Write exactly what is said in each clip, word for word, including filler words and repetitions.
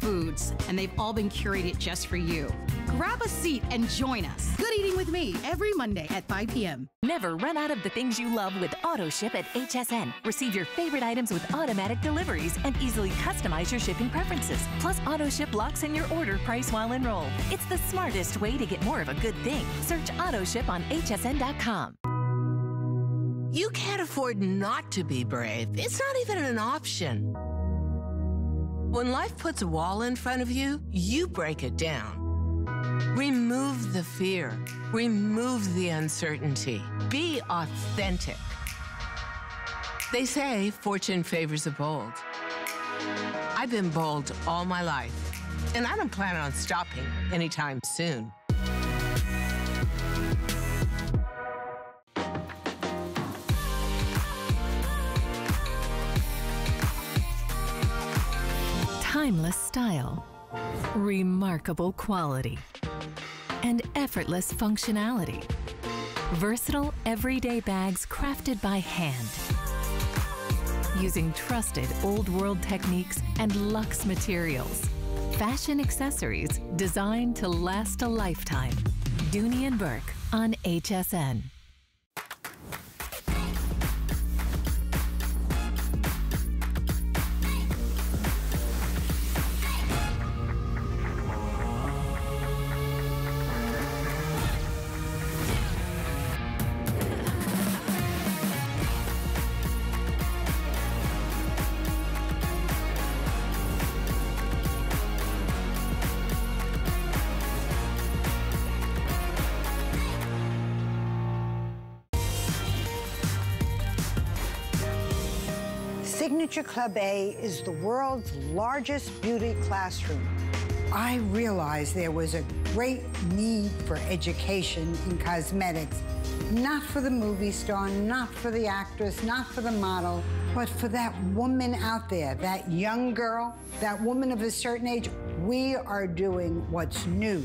foods, and they've all been curated just for you. Grab a seat and join us. Good Eating with Me every Monday at five p m Never run out of the things you love with AutoShip at H S N. Receive your favorite items with automatic deliveries and easily customize your shipping preferences. Plus, AutoShip locks in your order price while enrolled. It's the smartest way to get more of a good thing. Search AutoShip on H S N dot com. You can't afford not to be brave. It's not even an option. When life puts a wall in front of you, you break it down. Remove the fear. Remove the uncertainty. Be authentic. They say fortune favors the bold. I've been bold all my life, and I don't plan on stopping anytime soon. Timeless style, remarkable quality, and effortless functionality. Versatile everyday bags crafted by hand. Using trusted old-world techniques and luxe materials. Fashion accessories designed to last a lifetime. Dooney and Burke on H S N. Signature Club A is the world's largest beauty classroom. I realized there was a great need for education in cosmetics, not for the movie star, not for the actress, not for the model, but for that woman out there, that young girl, that woman of a certain age. We are doing what's new.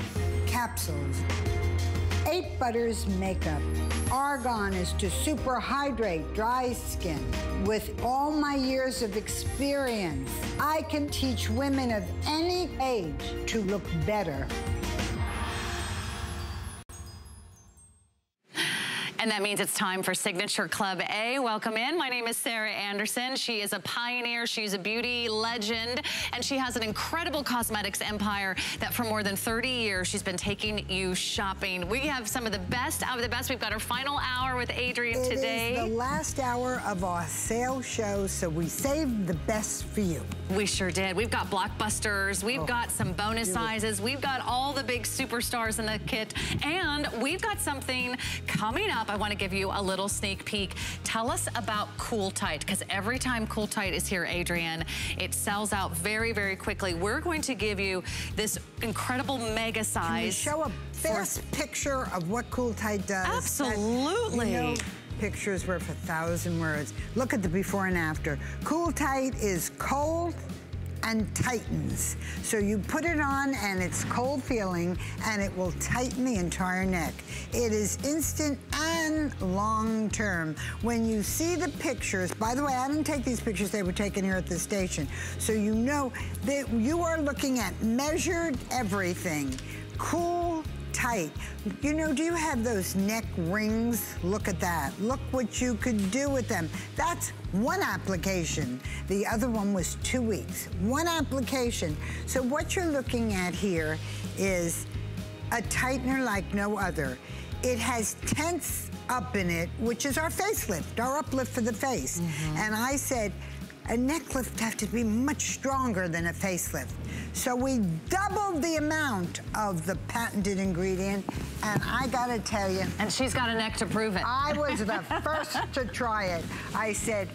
Capsules. Eight Butters Makeup. Argan is to super hydrate dry skin. With all my years of experience, I can teach women of any age to look better. And that means it's time for Signature Club A. Welcome in. My name is Sarah Anderson. She is a pioneer. She's a beauty legend. And she has an incredible cosmetics empire that for more than thirty years, she's been taking you shopping. We have some of the best out of the best. We've got our final hour with Adrienne today. It is the last hour of our sale show, so we saved the best for you. We sure did. We've got blockbusters. We've oh, got some bonus really. sizes. We've got all the big superstars in the kit. And we've got something coming up. I want to give you a little sneak peek. Tell us about Cool Tight, because every time Cool Tight is here, Adrienne, it sells out very, very quickly. We're going to give you this incredible mega size. Can you show a best picture of what Cool Tight does? Absolutely. That, you know, pictures worth a thousand words. Look at the before and after. Cool Tight is cold and tightens. So you put it on and it's cold feeling and it will tighten the entire neck. It is instant and long term. When you see the pictures, by the way, I didn't take these pictures, they were taken here at the station. So you know that you are looking at measured everything. Cool Tight. You know, do you have those neck rings? Look at that. Look what you could do with them. That's one application. The other one was two weeks. One application. So what you're looking at here is a tightener like no other. It has Tense Up in it, which is our facelift, our uplift for the face. Mm-hmm. And I said, a neck lift has to be much stronger than a facelift. So we doubled the amount of the patented ingredient, and I gotta tell you. And she's got a neck to prove it. I was the first to try it. I said,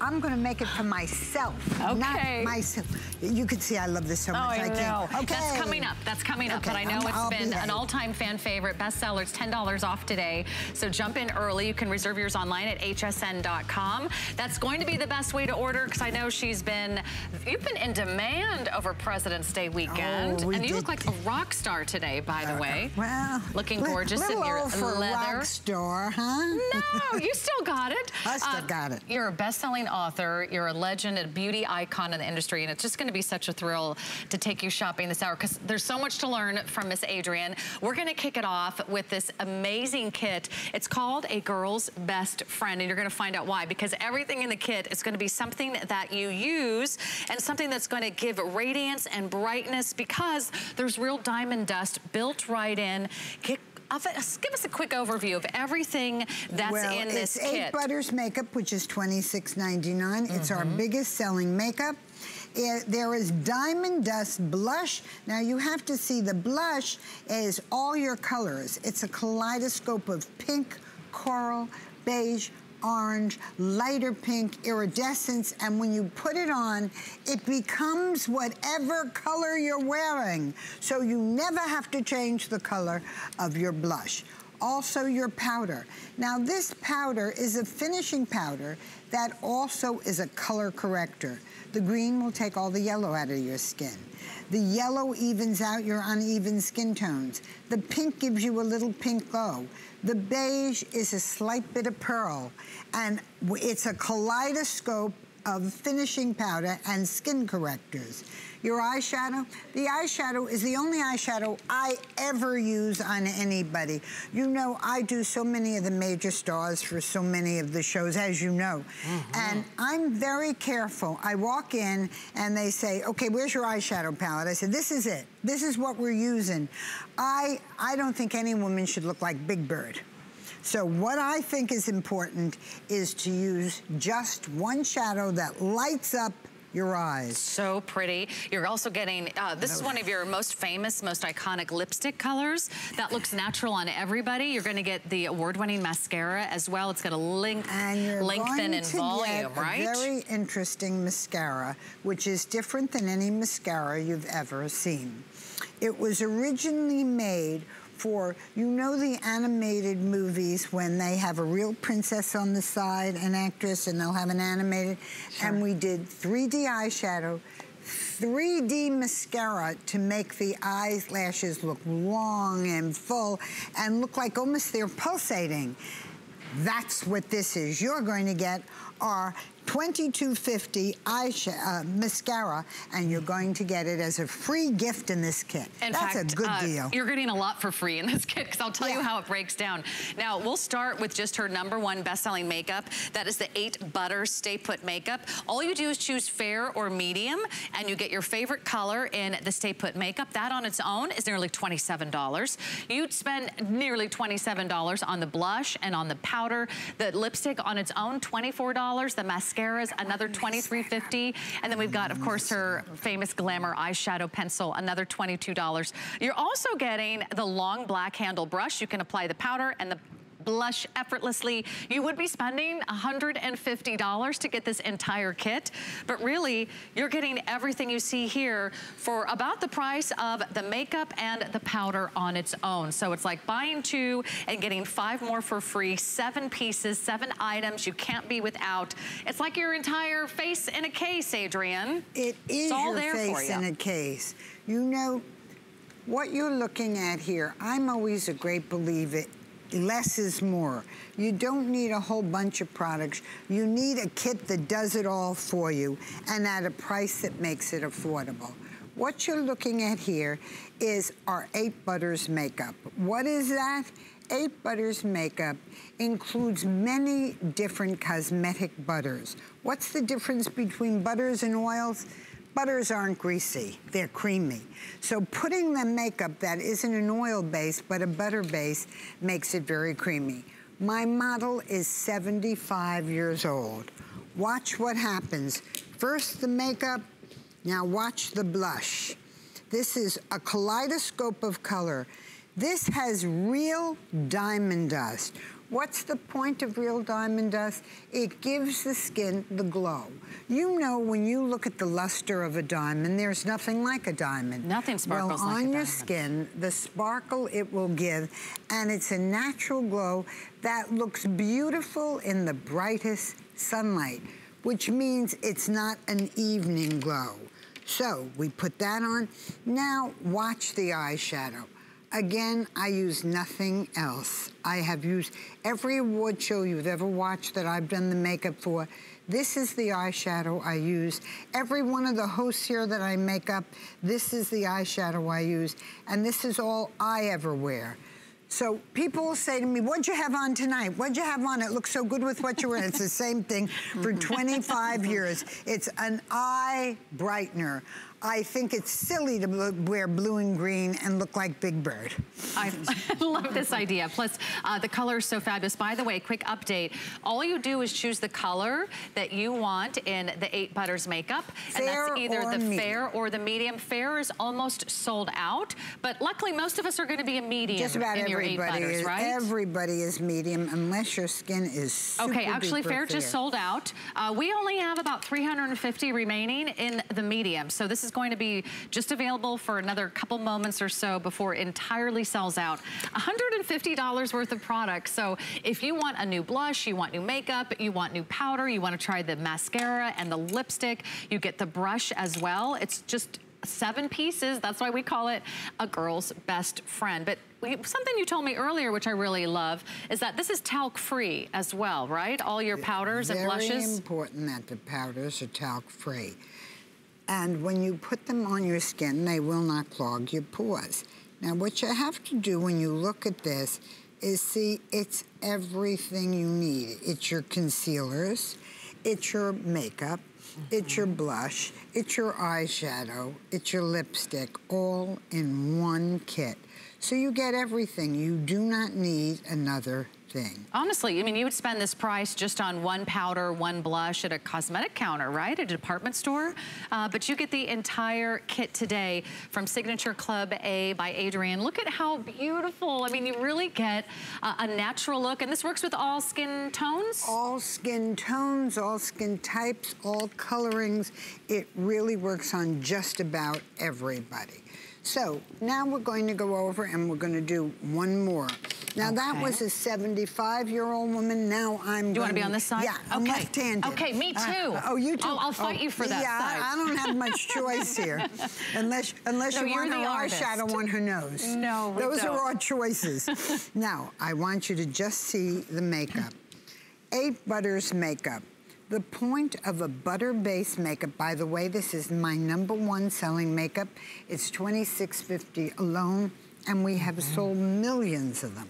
I'm gonna make it for myself, okay. not myself. You can see I love this so much. Oh, I, I know. Can't. Okay. That's coming up, that's coming up, okay. but I know I'm, it's I'll been be an all-time fan favorite, bestseller. It's ten dollars off today, so jump in early. You can reserve yours online at H S N dot com. That's going to be the best way to order, because I know she's been, you've been in demand over President's Day weekend, oh, we and you did. look like a rock star today, by the way. Uh, well, looking gorgeous in your leather. A little old for a rock star, huh? No, you still got it. I still uh, got it. You're a best-selling best-selling author. You're a legend, a beauty icon in the industry, and it's just going to be such a thrill to take you shopping this hour because there's so much to learn from Miss Adrienne. We're going to kick it off with this amazing kit. It's called A Girl's Best Friend, and you're going to find out why, because everything in the kit is going to be something that you use and something that's going to give radiance and brightness because there's real diamond dust built right in. Kick Give us a quick overview of everything that's well, in this kit. Well, it's Eight Butters makeup, which is twenty-six ninety-nine. Mm-hmm. It's our biggest selling makeup. It, there is diamond dust blush. Now you have to see the blush is all your colors. It's a kaleidoscope of pink, coral, beige, orange, lighter pink, iridescence, and when you put it on, it becomes whatever color you're wearing. So you never have to change the color of your blush. Also your powder. Now this powder is a finishing powder that also is a color corrector. The green will take all the yellow out of your skin. The yellow evens out your uneven skin tones. The pink gives you a little pink glow. The beige is a slight bit of pearl, and it's a kaleidoscope of finishing powder and skin correctors. Your eyeshadow, the eyeshadow is the only eyeshadow I ever use on anybody. You know, I do so many of the major stars for so many of the shows, as you know. Mm-hmm. And I'm very careful. I walk in and they say, okay, where's your eyeshadow palette? I said, this is it. This is what we're using. I, I don't think any woman should look like Big Bird. So what I think is important is to use just one shadow that lights up your eyes. So pretty. You're also getting, uh, this is one of your most famous, most iconic lipstick colors that looks natural on everybody. You're gonna get the award-winning mascara as well. It's gonna link, and you're lengthen and volume, right? A very interesting mascara, which is different than any mascara you've ever seen. It was originally made for, you know, the animated movies when they have a real princess on the side, an actress, and they'll have an animated. Sure. And we did three D eyeshadow, three D mascara to make the eyelashes look long and full and look like almost they're pulsating. That's what this is. You're going to get our twenty-two fifty eyeshadow, uh, mascara, and you're going to get it as a free gift in this kit. In That's fact, a good uh, deal. You're getting a lot for free in this kit because I'll tell yeah. you how it breaks down. Now, we'll start with just her number one best-selling makeup. That is the Eight Butter Stay Put Makeup. All you do is choose fair or medium, and you get your favorite color in the Stay Put Makeup. That on its own is nearly twenty-seven dollars. You'd spend nearly twenty-seven dollars on the blush and on the powder. The lipstick on its own, twenty-four dollars. The mascara Mascaras, another twenty-three fifty, and then we've got, of course, her famous Glamour eyeshadow pencil, another twenty-two dollars. You're also getting the long black handle brush. You can apply the powder and the blush effortlessly. You would be spending one hundred fifty dollars to get this entire kit, but really you're getting everything you see here for about the price of the makeup and the powder on its own. So it's like buying two and getting five more for free, seven pieces, seven items you can't be without. It's like your entire face in a case, Adrienne. It is your face in a case. You know, what you're looking at here, I'm always a great believer. Less is more. You don't need a whole bunch of products. You need a kit that does it all for you and at a price that makes it affordable. What you're looking at here is our Eight Butters makeup. What is that? Eight Butters makeup includes many different cosmetic butters. What's the difference between butters and oils? Butters aren't greasy, they're creamy. So putting the makeup that isn't an oil base, but a butter base, makes it very creamy. My model is seventy-five years old. Watch what happens. First the makeup, now watch the blush. This is a kaleidoscope of color. This has real diamond dust. What's the point of real diamond dust? It gives the skin the glow. You know, when you look at the luster of a diamond, there's nothing like a diamond. Nothing sparkles well, like a diamond. On your skin, the sparkle it will give, and it's a natural glow that looks beautiful in the brightest sunlight, which means it's not an evening glow. So we put that on. Now watch the eyeshadow. Again, I use nothing else. I have used every award show you've ever watched that I've done the makeup for. This is the eyeshadow I use. Every one of the hosts here that I make up, this is the eyeshadow I use. And this is all I ever wear. So people will say to me, what'd you have on tonight? What'd you have on? It looks so good with what you were in. It's the same thing for twenty-five years. It's an eye brightener. I think it's silly to wear blue and green and look like Big Bird. I love this idea. Plus, uh, the color is so fabulous. By the way, quick update. All you do is choose the color that you want in the Eight Butters makeup. And that's either the fair or the medium. Fair is almost sold out. But luckily, most of us are going to be a medium. Just about every. Everybody is, right? Everybody is medium unless your skin is super okay. Actually, fair, fair just sold out. Uh, we only have about three hundred fifty remaining in the medium, so this is going to be just available for another couple moments or so before it entirely sells out. one hundred fifty dollars worth of product. So if you want a new blush, you want new makeup, you want new powder, you want to try the mascara and the lipstick, you get the brush as well. It's just seven pieces. That's why we call it a girl's best friend. But something you told me earlier, which I really love, is that this is talc-free as well, right? All your powders and blushes. Very important that the powders are talc-free. And when you put them on your skin, they will not clog your pores. Now, what you have to do when you look at this is see it's everything you need. It's your concealers, it's your makeup, it's your blush, it's your eyeshadow, it's your lipstick, all in one kit. So you get everything. You do not need another thing. Honestly, I mean, you would spend this price just on one powder, one blush at a cosmetic counter, right? At a department store. Uh, but you get the entire kit today from Signature Club A by Adrienne. Look at how beautiful. I mean, you really get uh, a natural look. And this works with all skin tones? All skin tones, all skin types, all colorings. It really works on just about everybody. So now we're going to go over and we're going to do one more. Now okay. That was a seventy-five-year-old woman. Now I'm. You going want to be on this side? Yeah, okay. I'm left-handed. Okay, me too. Uh, oh, you too. Oh, I'll fight oh, you for that yeah, side. Yeah, I, I don't have much choice here, unless unless no, you want her eyeshadow on her nose. No, we those don't. Are our choices. Now I want you to just see the makeup. Eight Butters makeup. The point of a butter-based makeup, by the way, this is my number one selling makeup. It's twenty-six fifty alone, and we have sold millions of them.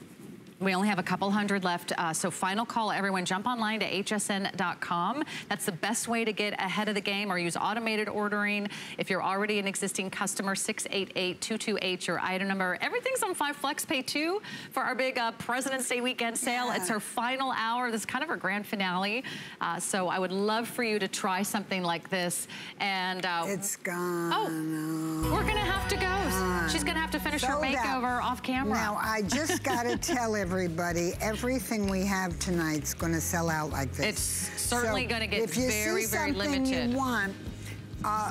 We only have a couple hundred left, uh, so final call, everyone. Jump online to H S N dot com. That's the best way to get ahead of the game, or use automated ordering. If you're already an existing customer, six eight eight, two two eight, your item number. Everything's on FlexPay too for our big uh, President's Day weekend sale. Yeah. It's our final hour. This is kind of our grand finale. Uh, so I would love for you to try something like this. And uh, it's gone. Oh, we're going to have to go. Gone. She's going to have to finish Sold her makeover out. Off camera. Now, I just got to tell you, everybody, everything we have tonight's going to sell out like this. It's certainly so going to get if you very, see very limited. You want, uh,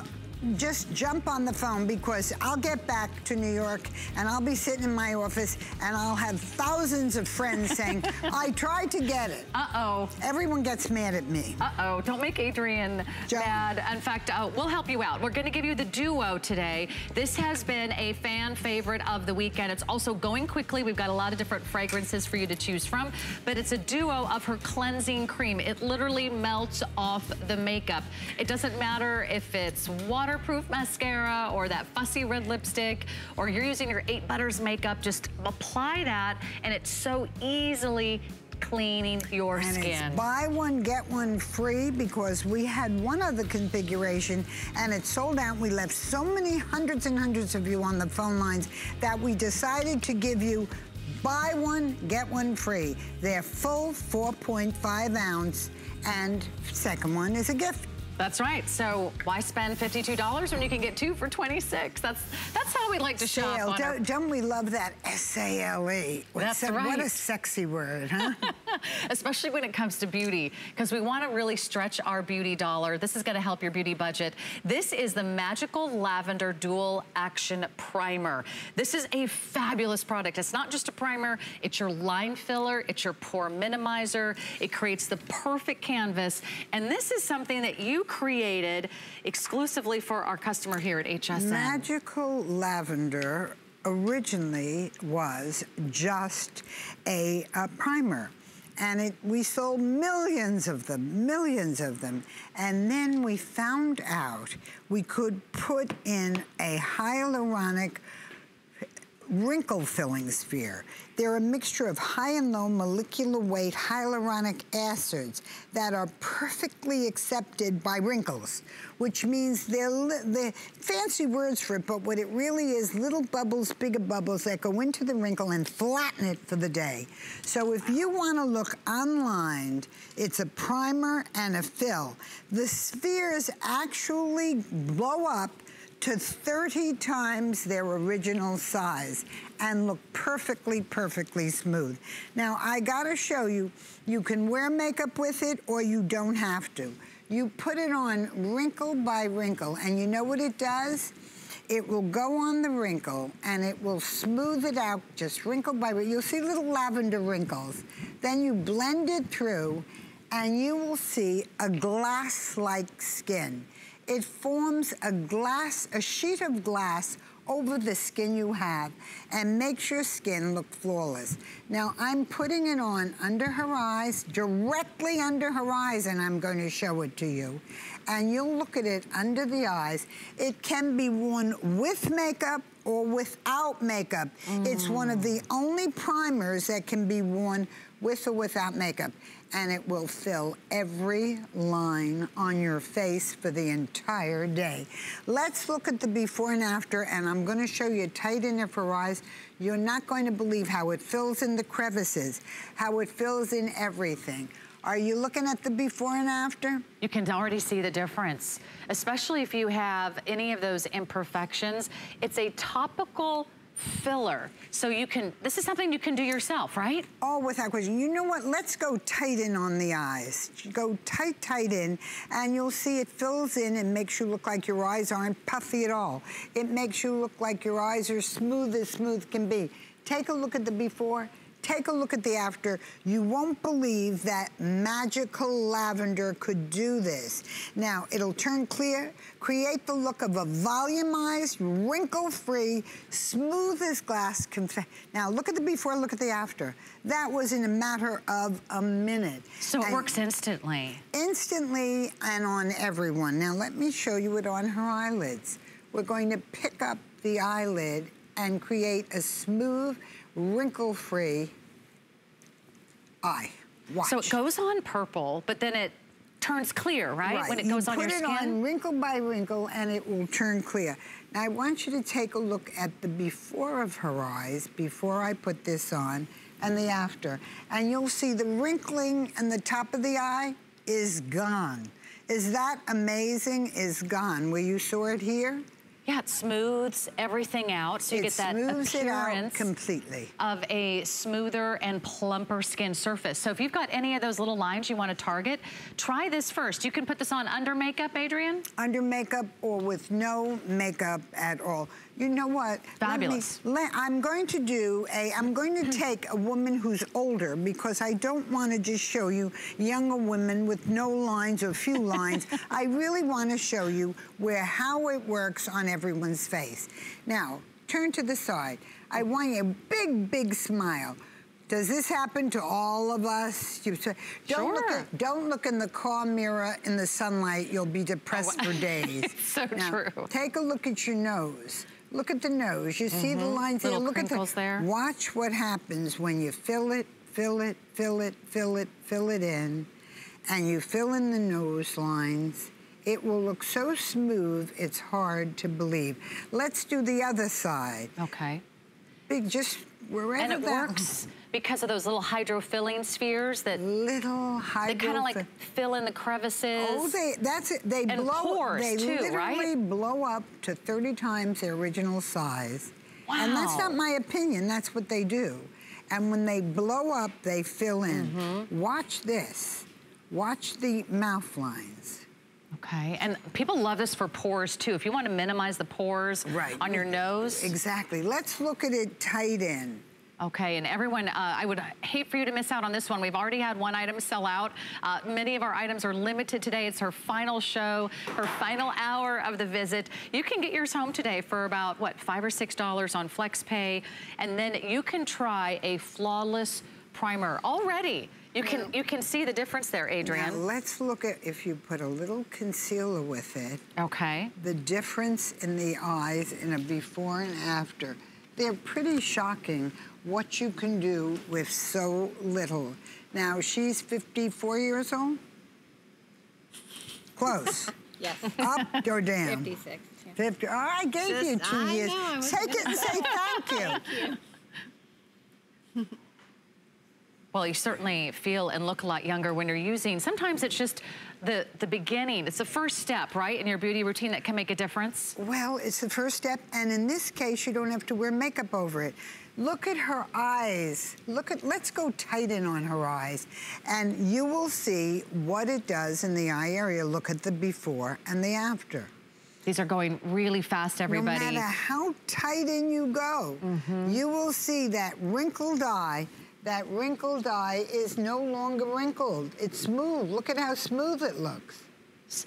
just jump on the phone, because I'll get back to New York and I'll be sitting in my office and I'll have thousands of friends saying, I tried to get it. Uh-oh. Everyone gets mad at me. Uh-oh. Don't make Adrienne Joan. Mad. In fact, uh, we'll help you out. We're going to give you the duo today. This has been a fan favorite of the weekend. It's also going quickly. We've got a lot of different fragrances for you to choose from, but it's a duo of her cleansing cream. It literally melts off the makeup. It doesn't matter if it's water waterproof mascara or that fussy red lipstick, or you're using your Eight Butters makeup, just apply that and it's so easily cleaning your and skin. And it's buy one, get one free, because we had one other configuration and it sold out. We left so many hundreds and hundreds of you on the phone lines that we decided to give you buy one, get one free. They're full four point five ounce and second one is a gift. That's right. So why spend fifty-two dollars when you can get two for twenty-six? That's that's how we like to shop. Sale. On don't, our... don't we love that S A L E? That's a, right. What a sexy word, huh? Especially when it comes to beauty, because we want to really stretch our beauty dollar. This is going to help your beauty budget. This is the Magical Lavender Dual Action Primer. This is a fabulous product. It's not just a primer. It's your line filler. It's your pore minimizer. It creates the perfect canvas. And this is something that you created exclusively for our customer here at H S N. Magical Lavender originally was just a, a primer. And it, we sold millions of them, millions of them. And then we found out we could put in a hyaluronic wrinkle filling sphere. They're a mixture of high and low molecular weight hyaluronic acids that are perfectly accepted by wrinkles, which means they're the fancy words for it, but what it really is, little bubbles, bigger bubbles that go into the wrinkle and flatten it for the day. So if you want to look unlined, it's a primer and a fill. The spheres actually blow up to thirty times their original size and look perfectly, perfectly smooth. Now, I gotta show you, you can wear makeup with it or you don't have to. You put it on wrinkle by wrinkle, and you know what it does? It will go on the wrinkle and it will smooth it out just wrinkle by wrinkle. You'll see little lavender wrinkles. Then you blend it through and you will see a glass-like skin. It forms a glass, a sheet of glass over the skin you have and makes your skin look flawless. Now, I'm putting it on under her eyes, directly under her eyes, and I'm going to show it to you. And you'll look at it under the eyes. It can be worn with makeup or without makeup. Mm. It's one of the only primers that can be worn with or without makeup. And it will fill every line on your face for the entire day. Let's look at the before and after, and I'm gonna show you tight in her eyes. You're not going to believe how it fills in the crevices, how it fills in everything. Are you looking at the before and after? You can already see the difference, especially if you have any of those imperfections. It's a topical filler, so you can, this is something you can do yourself, right? Oh, without question. You know what, let's go tight in on the eyes. Go tight, tight in, and you'll see it fills in and makes you look like your eyes aren't puffy at all. It makes you look like your eyes are smooth as smooth can be. Take a look at the before, take a look at the after. You won't believe that Magical Lavender could do this. Now, it'll turn clear, create the look of a volumized, wrinkle-free, smooth as glass. Now, look at the before, look at the after. That was in a matter of a minute. So it and works instantly. Instantly and on everyone. Now, let me show you it on her eyelids. We're going to pick up the eyelid and create a smooth, wrinkle-free eye. Watch. So it goes on purple, but then it turns clear, right? Right. When it goes on your skin? You put it on wrinkle by wrinkle, and it will turn clear. Now, I want you to take a look at the before of her eyes, before I put this on, and the after. And you'll see the wrinkling and the top of the eye is gone. Is that amazing? Is gone. Where you saw it here? Yeah, it smooths everything out, so you it get that appearance it out completely of a smoother and plumper skin surface. So if you've got any of those little lines you want to target, try this first. You can put this on under makeup, Adrienne? Under makeup or with no makeup at all. You know what? Fabulous. Let me, let, I'm going to do a, I'm going to take a woman who's older, because I don't want to just show you younger women with no lines or few lines. I really want to show you where, how it works on everyone's face. Now, turn to the side. I want you a big, big smile. Does this happen to all of us? You, don't, sure. look at, don't look in the car mirror in the sunlight. You'll be depressed oh, for days. It's so now, true. Take a look at your nose. Look at the nose. You mm-hmm. see the lines there. Look at the, there. Watch what happens when you fill it, fill it, fill it, fill it, fill it in, and you fill in the nose lines. It will look so smooth, it's hard to believe. Let's do the other side. Okay. Big, just wherever and it that works. Because of those little hydrofilling spheres that little hydro they kind of like fill in the crevices. Oh, they that's it. They and blow pores they too, literally right? blow up to thirty times their original size. Wow. And that's not my opinion. That's what they do. And when they blow up, they fill in. Mm-hmm. Watch this. Watch the mouth lines. Okay, and people love this for pores too. If you want to minimize the pores right. on your nose. Exactly. Let's look at it tight in. Okay, and everyone, uh, I would hate for you to miss out on this one. We've already had one item sell out. Uh, many of our items are limited today. It's her final show, her final hour of the visit. You can get yours home today for about, what, five or six dollars on FlexPay, and then you can try a flawless primer already. You can, you can see the difference there, Adrienne. Now let's look at if you put a little concealer with it. Okay. The difference in the eyes in a before and after. They're pretty shocking what you can do with so little. Now, she's fifty-four years old? Close. Yes. Up or down? fifty-six. Yeah. fifty. Oh, I gave Just, you two I years. Know, Take it and say thank you. Thank you. Well, you certainly feel and look a lot younger when you're using. Sometimes it's just the, the beginning. It's the first step, right, in your beauty routine that can make a difference? Well, it's the first step, and in this case, you don't have to wear makeup over it. Look at her eyes. Look at, let's go tight in on her eyes, and you will see what it does in the eye area. Look at the before and the after. These are going really fast, everybody. No matter how tight in you go, mm-hmm. you will see that wrinkled eye. That wrinkled eye is no longer wrinkled. It's smooth. Look at how smooth it looks.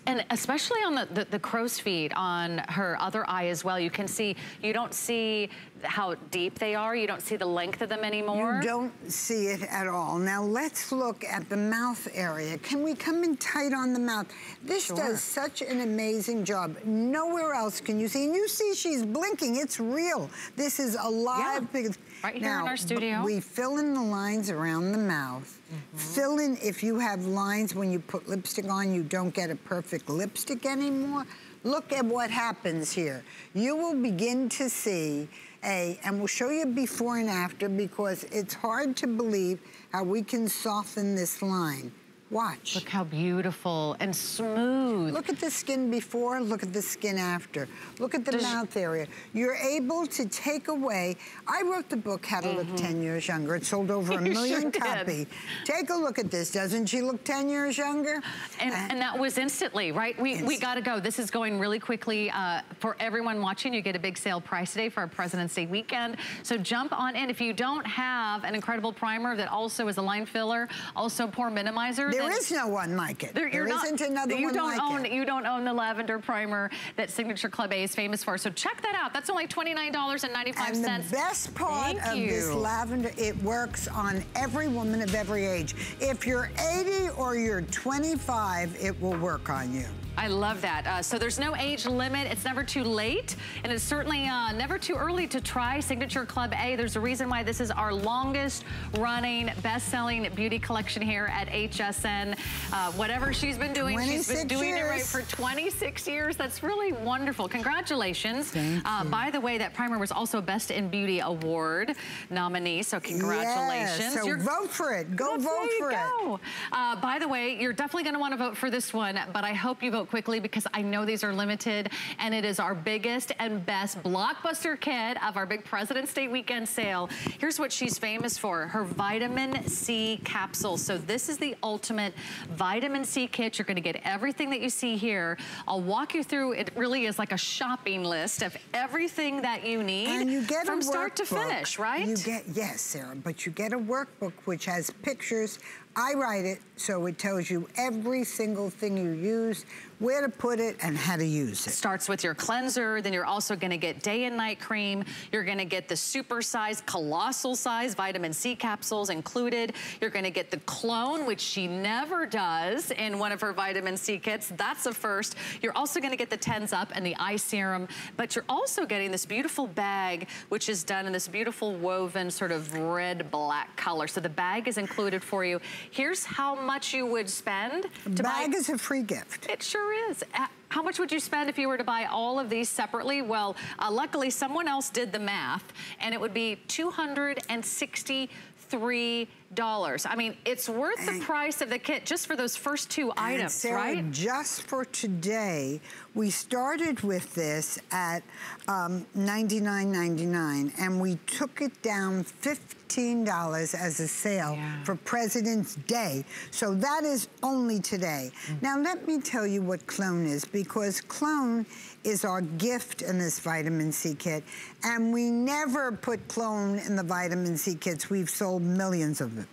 And especially on the, the, the crow's feet on her other eye as well. You can see, you don't see how deep they are. You don't see the length of them anymore. You don't see it at all. Now let's look at the mouth area. Can we come in tight on the mouth? This sure. does such an amazing job. Nowhere else can you see. And you see she's blinking. It's real. This is alive. Yeah. Right here now, in our studio. We fill in the lines around the mouth. Mm-hmm. Fill in if you have lines when you put lipstick on, you don't get a perfect lipstick anymore. Look at what happens here. You will begin to see a, and we'll show you before and after because it's hard to believe how we can soften this line. Watch. Look how beautiful and smooth. Look at the skin before, look at the skin after. Look at the Does mouth area. You're able to take away, I wrote the book, How to mm-hmm. Look ten years Younger. It sold over a million sure copies. Take a look at this. Doesn't she look ten years younger? And, uh, and that was instantly, right? We, instant. we gotta go. This is going really quickly. Uh, for everyone watching, you get a big sale price today for our President's Day weekend. So jump on in. If you don't have an incredible primer that also is a line filler, also pore minimizer, There is no one like it. There, there not, isn't another you one don't like own, it. You don't own the lavender primer that Signature Club A is famous for. So check that out. That's only twenty-nine ninety-five. And the best part Thank of you. this lavender, it works on every woman of every age. If you're eighty or you're twenty-five, it will work on you. I love that. Uh, so there's no age limit. It's never too late. And it's certainly uh, never too early to try Signature Club A. There's a reason why this is our longest running, best-selling beauty collection here at H S N. Uh, whatever she's been doing, she's been doing years. it right for twenty-six years. That's really wonderful. Congratulations. Uh, by the way, that primer was also Best in Beauty Award nominee. So congratulations. Yes, so You're, vote for it. Go vote for go. it. Uh, by the way, you're definitely going to want to vote for this one, but I hope you vote quickly because I know these are limited and it is our biggest and best blockbuster kit of our big President's Day weekend sale. Here's what she's famous for, her vitamin C capsule. So this is the ultimate vitamin C kit. You're going to get everything that you see here. I'll walk you through. It really is like a shopping list of everything that you need and you get from start to finish, right? You get, yes, Sarah, but you get a workbook which has pictures. I write it so it tells you every single thing you use, where to put it, and how to use it. Starts with your cleanser, then you're also gonna get day and night cream. You're gonna get the super size, colossal size vitamin C capsules included. You're gonna get the clone, which she never does in one of her vitamin C kits. That's a first. You're also gonna get the Tense Up and the eye serum, but you're also getting this beautiful bag, which is done in this beautiful woven sort of red-black color. So the bag is included for you. Here's how much you would spend to buy. Bag is a free gift. It sure is. How much would you spend if you were to buy all of these separately? Well, uh, luckily someone else did the math, and it would be two hundred sixty-three dollars. I mean, it's worth the price of the kit just for those first two items, Sarah, right? Just for today, we started with this at um, ninety-nine ninety-nine, and we took it down fifteen dollars as a sale yeah. for President's Day. So that is only today. Mm-hmm. Now, let me tell you what Clone is, because Clone is our gift in this vitamin C kit, and we never put Clone in the vitamin C kits. We've sold millions of them.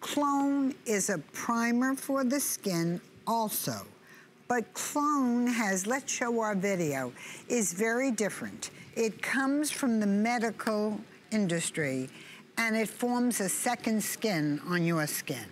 Clone is a primer for the skin also, but Clone has, let's show our video, is very different. It comes from the medical industry and it forms a second skin on your skin.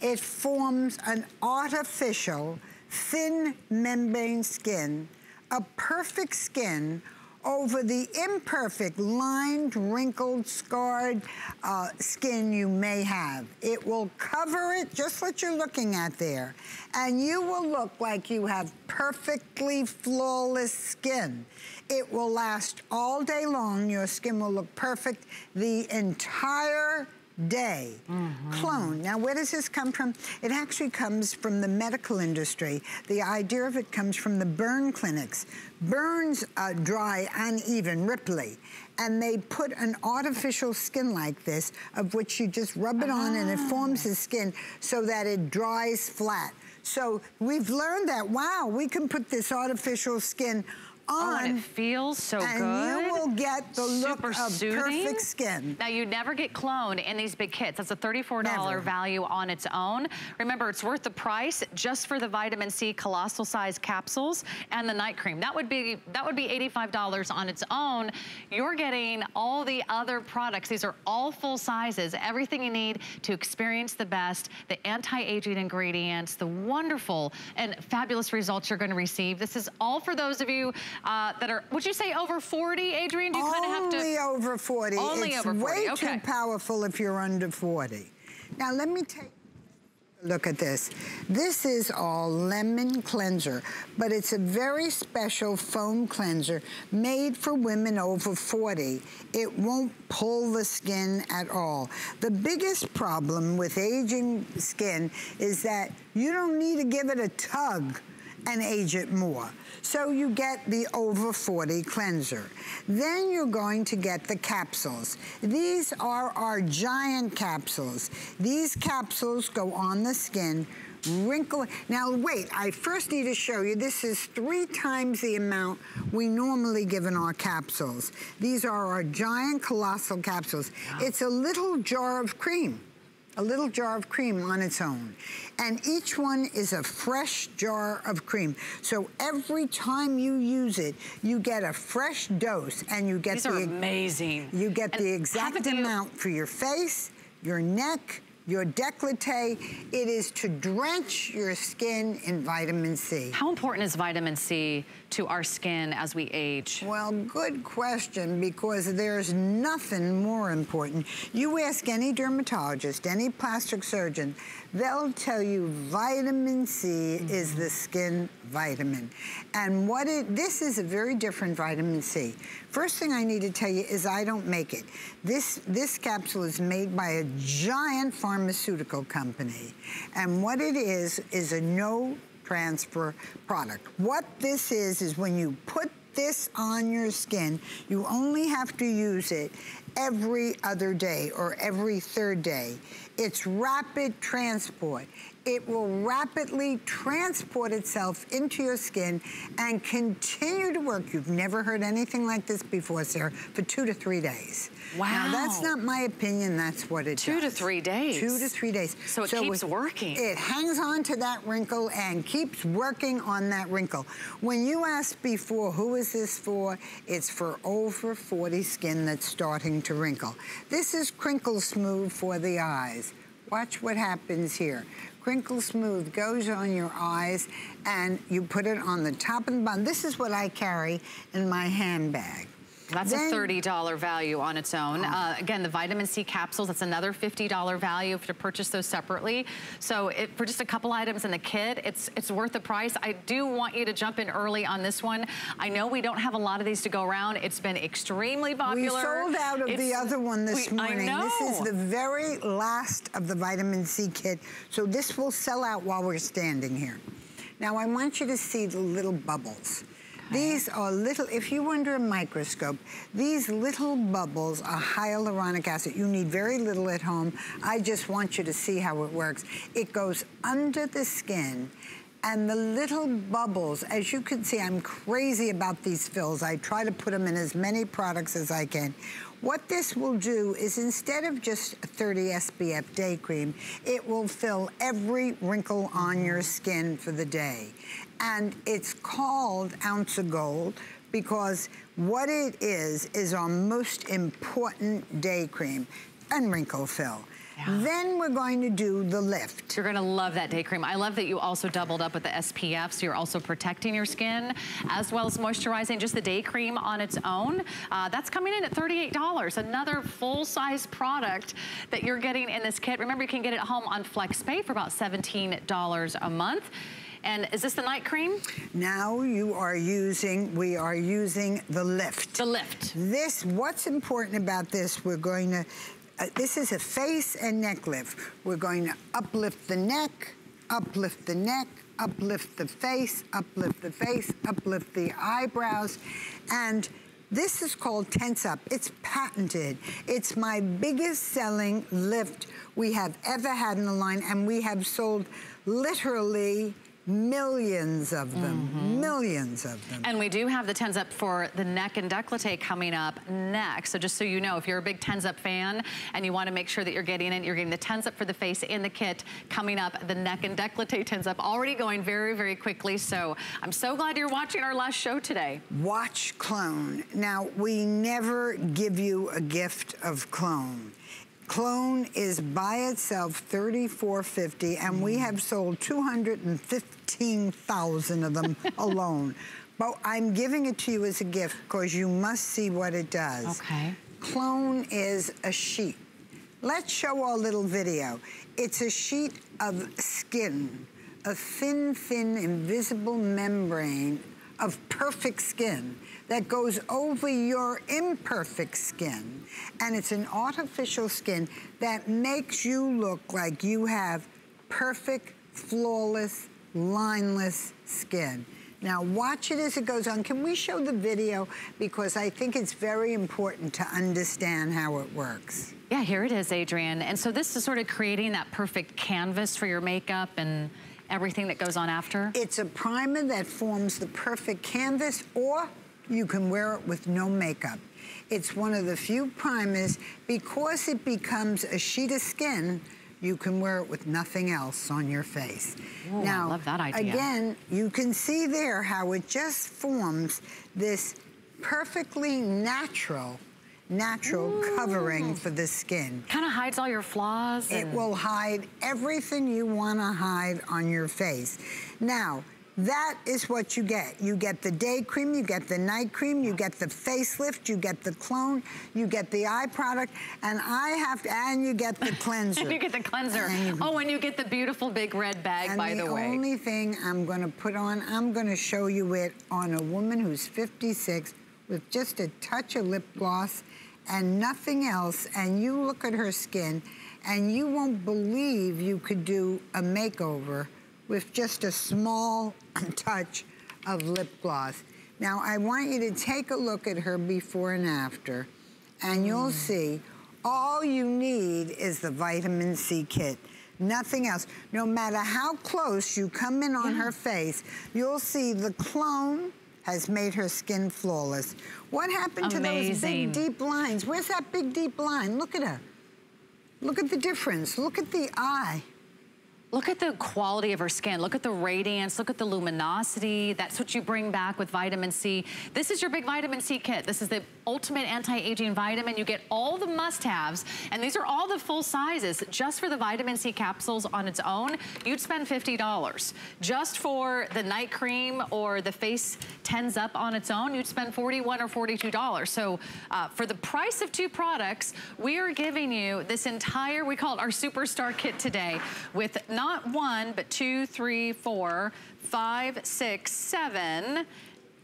it forms an artificial, thin membrane skin, a perfect skin over the imperfect, lined, wrinkled, scarred uh, skin you may have. It will cover it, just what you're looking at there, and you will look like you have perfectly flawless skin. It will last all day long. Your skin will look perfect the entire day. Mm-hmm. Clone. Now, where does this come from? It actually comes from the medical industry. The idea of it comes from the burn clinics. Burns are dry and even, ripply. And they put an artificial skin like this, of which you just rub it ah. on and it forms the skin so that it dries flat. So we've learned that, wow, we can put this artificial skin on, oh, and it feels so and good. And you will get the Super look of soothing. perfect skin. Now, you never get Clone in these big kits. That's a thirty-four dollar never. value on its own. Remember, it's worth the price just for the vitamin C colossal size capsules and the night cream. That would be that would be eighty-five dollars on its own. You're getting all the other products. These are all full sizes. Everything you need to experience the best, the anti-aging ingredients, the wonderful and fabulous results you're going to receive. This is all for those of you Uh, that are, would you say over forty, Adrienne? Do you kind of have to? Only over forty. Only it's over forty, okay. It's way too powerful if you're under forty. Now, let me take a look at this. This is all lemon cleanser, but it's a very special foam cleanser made for women over forty. It won't pull the skin at all. The biggest problem with aging skin is that you don't need to give it a tug and age it more. So you get the over forty cleanser. Then you're going to get the capsules. These are our giant capsules. These capsules go on the skin, wrinkle. Now wait, I first need to show you, this is three times the amount we normally give in our capsules. These are our giant colossal capsules. Wow. It's a little jar of cream. A little jar of cream on its own. And each one is a fresh jar of cream. So every time you use it, you get a fresh dose and you get These the- These are amazing. You get and the exact amount you... for your face, your neck, your décolleté. It is to drench your skin in vitamin C. How important is vitamin C to our skin as we age? Well, good question, because there's nothing more important. You ask any dermatologist, any plastic surgeon, they'll tell you vitamin C mm-hmm. is the skin vitamin. And what it, this is a very different vitamin C. First thing I need to tell you is I don't make it. This, this capsule is made by a giant pharmaceutical company. And what it is, is a no transfer product. What this is, is when you put this on your skin, you only have to use it every other day or every third day. It's rapid transport. It will rapidly transport itself into your skin and continue to work. You've never heard anything like this before, Sarah, for two to three days. Wow. Now, that's not my opinion. That's what it two does. Two to three days. Two to three days. So it so keeps it, working. It hangs on to that wrinkle and keeps working on that wrinkle. When you asked before, who is this for? It's for over forty skin that's starting to wrinkle. This is Crinkle Smooth for the eyes. Watch what happens here. Crinkle Smooth goes on your eyes and you put it on the top and the bottom. This is what I carry in my handbag. That's then, a thirty dollar value on its own. Uh, again, the vitamin C capsules, that's another fifty dollar value to purchase those separately. So it, for just a couple items in the kit, it's it's worth the price. I do want you to jump in early on this one. I know we don't have a lot of these to go around. It's been extremely popular. We sold out of it's, the other one this we, morning. I know. This is the very last of the vitamin C kit. So this will sell out while we're standing here. Now I want you to see the little bubbles. These are little, if you under a microscope, these little bubbles are hyaluronic acid. You need very little at home. I just want you to see how it works. It goes under the skin, and the little bubbles, as you can see, I'm crazy about these fills. I try to put them in as many products as I can. What this will do is, instead of just a thirty S P F day cream, it will fill every wrinkle on your skin for the day. And it's called Ounce of Gold because what it is is our most important day cream and wrinkle fill. Yeah. Then we're going to do the lift. You're gonna love that day cream. I love that you also doubled up with the S P F, so you're also protecting your skin as well as moisturizing. Just the day cream on its own, uh, that's coming in at thirty-eight dollars. Another full-size product that you're getting in this kit. Remember, you can get it at home on FlexPay for about seventeen dollars a month. And is this the night cream? Now you are using, we are using the lift. The lift. This, what's important about this, we're going to, uh, this is a face and neck lift. We're going to uplift the neck, uplift the neck, uplift the face, uplift the face, uplift the eyebrows, and this is called Tense Up. It's patented. It's my biggest selling lift we have ever had in the line, and we have sold literally millions of them, mm-hmm. millions of them. And we do have the Tense Up for the neck and décolleté coming up next. So just so you know, if you're a big Tense Up fan and you want to make sure that you're getting it, you're getting the Tense Up for the face in the kit coming up. The neck and décolleté Tense Up already going very, very quickly. So I'm so glad you're watching our last show today. Watch Clone. Now, we never give you a gift of Clone. Clone is by itself thirty-four fifty, and we have sold two hundred fifteen thousand of them alone. But I'm giving it to you as a gift because you must see what it does. Okay. Clone is a sheet. Let's show our little video. It's a sheet of skin, a thin, thin, invisible membrane of perfect skin that goes over your imperfect skin. And it's an artificial skin that makes you look like you have perfect, flawless, lineless skin. Now watch it as it goes on. Can we show the video? Because I think it's very important to understand how it works. Yeah, here it is, Adrienne. And so this is sort of creating that perfect canvas for your makeup and everything that goes on after? It's a primer that forms the perfect canvas, or you can wear it with no makeup. It's one of the few primers, because it becomes a sheet of skin, you can wear it with nothing else on your face. Ooh, now, I love that idea. Again, you can see there how it just forms this perfectly natural natural Ooh. covering for the skin. Kind of hides all your flaws. It will hide everything you want to hide on your face. Now, that is what you get. You get the day cream, you get the night cream, you get the facelift, you get the clone, you get the eye product, and I have to, and you get the cleanser. And you get the cleanser. And, oh, and you get the beautiful big red bag, by the, the way. And the only thing I'm going to put on, I'm going to show you it on a woman who's fifty-six with just a touch of lip gloss and nothing else, and you look at her skin, and you won't believe you could do a makeover with just a small touch of lip gloss. Now, I want you to take a look at her before and after, and you'll mm. see all you need is the vitamin C kit. Nothing else. No matter how close you come in on yeah. her face, you'll see the Clone has made her skin flawless. What happened Amazing. to those big, deep lines? Where's that big, deep line? Look at her. Look at the difference. Look at the eye. Look at the quality of her skin. Look at the radiance. Look at the luminosity. That's what you bring back with vitamin C. This is your big vitamin C kit. This is the ultimate anti-aging vitamin. You get all the must-haves, and these are all the full sizes. Just for the vitamin C capsules on its own, you'd spend fifty dollars. Just for the night cream or the face Tense Up on its own, you'd spend forty-one or forty-two dollars. So uh, for the price of two products, we are giving you this entire, we call it our superstar kit today, with not Not one, but two, three, four, five, six, seven,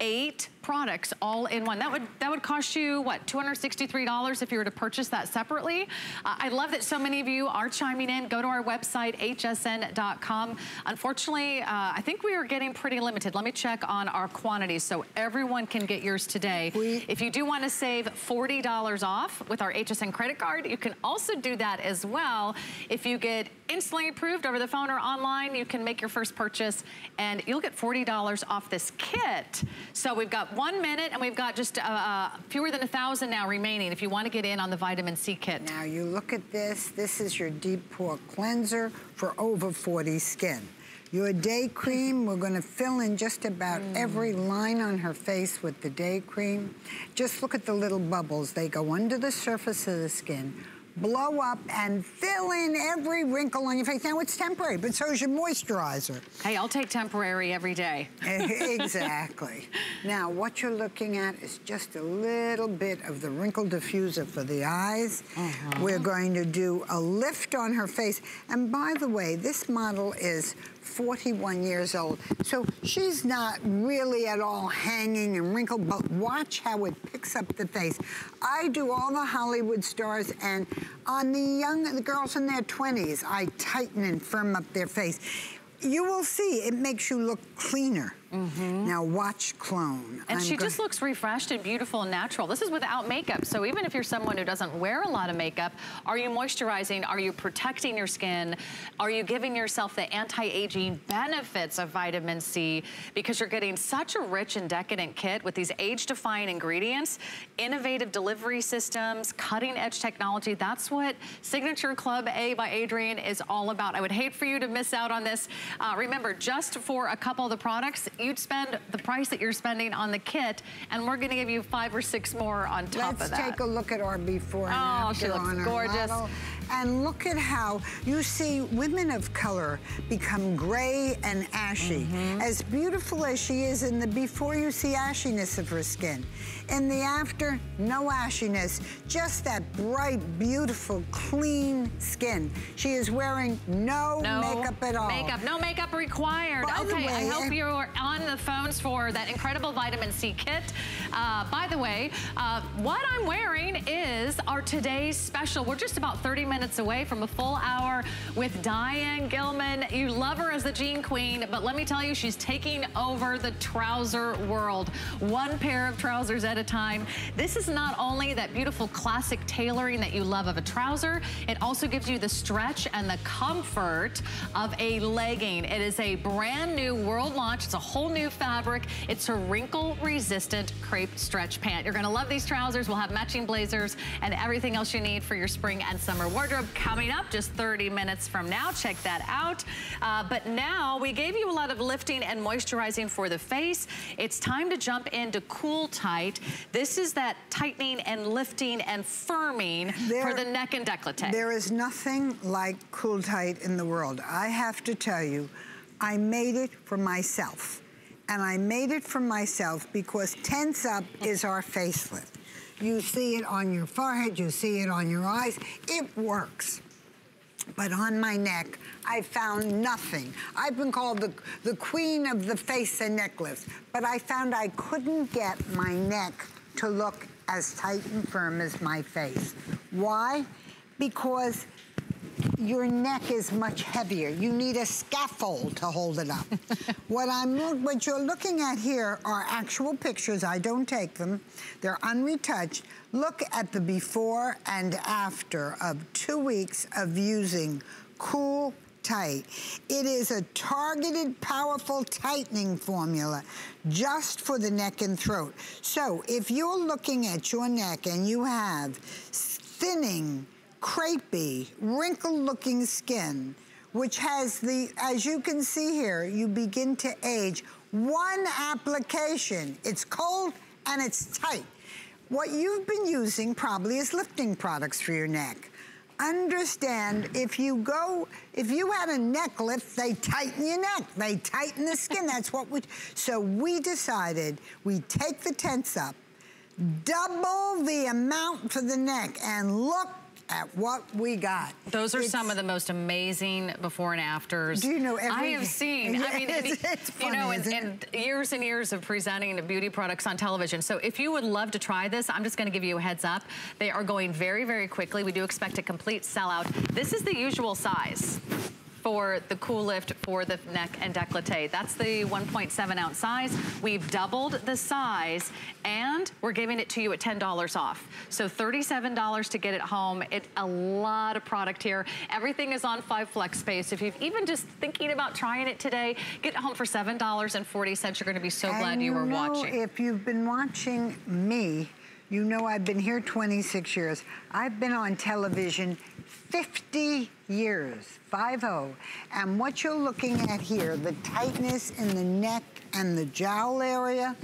eight products all in one. That would that would cost you, what, two hundred sixty-three dollars if you were to purchase that separately. Uh, I love that so many of you are chiming in. Go to our website, H S N dot com. Unfortunately, uh, I think we are getting pretty limited. Let me check on our quantities so everyone can get yours today. We if you do want to save forty dollars off with our H S N credit card, you can also do that as well. If you get instantly approved over the phone or online, you can make your first purchase and you'll get forty dollars off this kit. So we've got one minute, and we've got just uh, fewer than a thousand now remaining if you want to get in on the vitamin C kit. Now you look at this. This is your deep pore cleanser for over forty skin. Your day cream, we're going to fill in just about mm. every line on her face with the day cream. Just look at the little bubbles. They go under the surface of the skin. blow up and fill in every wrinkle on your face. Now it's temporary, but so is your moisturizer. Hey, I'll take temporary every day. Exactly. Now what you're looking at is just a little bit of the wrinkle diffuser for the eyes. Uh-huh. We're going to do a lift on her face. And by the way, this model is forty-one years old, so she's not really at all hanging and wrinkled, but watch how it picks up the face. I do all the Hollywood stars, and on the young, the girls in their twenties, I tighten and firm up their face. You will see, it makes you look cleaner. Mm-hmm. Now watch Clone. And I'm she just looks refreshed and beautiful and natural. This is without makeup, so even if you're someone who doesn't wear a lot of makeup, are you moisturizing? Are you protecting your skin? Are you giving yourself the anti-aging benefits of vitamin C? Because you're getting such a rich and decadent kit with these age-defying ingredients, innovative delivery systems, cutting-edge technology. That's what Signature Club A by Adrienne is all about. I would hate for you to miss out on this. Uh, remember, just for a couple of the products, you'd spend the price that you're spending on the kit, and we're going to give you five or six more on top Let's of that. Let's take a look at our before and oh, after. She looks on gorgeous. Model. And look at how you see women of color become gray and ashy. Mm-hmm. As beautiful as she is in the before, you see ashiness of her skin. In the after, no ashiness, just that bright, beautiful, clean skin. She is wearing no, no makeup at all. Makeup, no makeup required. By okay, way, I hope you are on the phones for that incredible vitamin C kit. Uh, by the way, uh, what I'm wearing is our today's special. We're just about thirty minutes away from a full hour with Diane Gilman. You love her as the jean queen, but let me tell you, she's taking over the trouser world. One pair of trousers at a time. This is not only that beautiful classic tailoring that you love of a trouser, it also gives you the stretch and the comfort of a legging. It is a brand new world launch. It's a whole new fabric. It's a wrinkle resistant crepe stretch pant. You're gonna love these trousers. We'll have matching blazers and everything else you need for your spring and summer wardrobe coming up just thirty minutes from now. Check that out. Uh, but now we gave you a lot of lifting and moisturizing for the face. It's time to jump into Cool Tight. This is that tightening and lifting and firming there, for the neck and décolleté. There is nothing like Cool Tight in the world. I have to tell you, I made it for myself. And I made it for myself because Tense Up is our facelift. You see it on your forehead, you see it on your eyes, it works. But on my neck, I found nothing. I've been called the, the queen of the face and neck lifts, but I found I couldn't get my neck to look as tight and firm as my face. Why? Because your neck is much heavier. You need a scaffold to hold it up. What I'm, what you're looking at here are actual pictures. I don't take them. They're unretouched. Look at the before and after of two weeks of using Cool Tight. It is a targeted, powerful tightening formula just for the neck and throat. So if you're looking at your neck and you have thinning, crepey, wrinkled-looking skin, which has the, as you can see here, you begin to age. One application, it's cold and it's tight. What you've been using probably is lifting products for your neck. Understand, if you go, if you had a neck lift, they tighten your neck, they tighten the skin, that's what we, so we decided we take the Tense Up, double the amount for the neck, and look at what we got. Those are it's, some of the most amazing before and afters. Do you know everything? I have seen. I mean, it's, it's funny, you know, and, and years and years of presenting beauty products on television. So if you would love to try this, I'm just gonna give you a heads up. They are going very, very quickly. We do expect a complete sellout. This is the usual size for the Cool Lift for the neck and décolleté. That's the one point seven ounce size. We've doubled the size and we're giving it to you at ten dollars off. So thirty-seven dollars to get it home. It's a lot of product here. Everything is on five FlexPay. So if you've even just thinking about trying it today, get it home for seven dollars and forty cents. You're gonna be so and glad you, you were know, watching. If you've been watching me, You know I've been here twenty-six years. I've been on television fifty years, five oh. And what you're looking at here, the tightness in the neck and the jowl area,